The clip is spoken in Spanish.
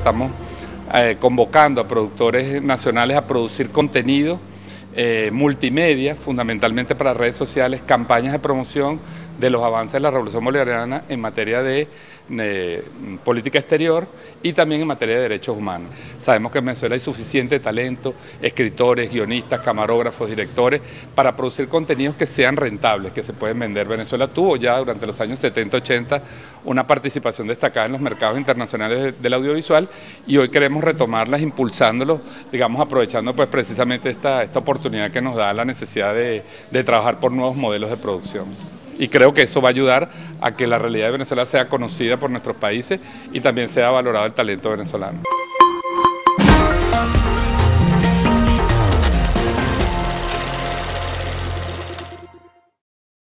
estamos convocando a productores nacionales a producir contenido multimedia, fundamentalmente para redes sociales, campañas de promoción de los avances de la Revolución Bolivariana en materia de política exterior y también en materia de derechos humanos. Sabemos que en Venezuela hay suficiente talento, escritores, guionistas, camarógrafos, directores, para producir contenidos que sean rentables, que se pueden vender. Venezuela tuvo ya durante los años 70-80 una participación destacada en los mercados internacionales del audiovisual y hoy queremos retomarlas impulsándolos, digamos, aprovechando pues precisamente esta oportunidad que nos da la necesidad de trabajar por nuevos modelos de producción. Y creo que eso va a ayudar a que la realidad de Venezuela sea conocida por nuestros países y también sea valorado el talento venezolano.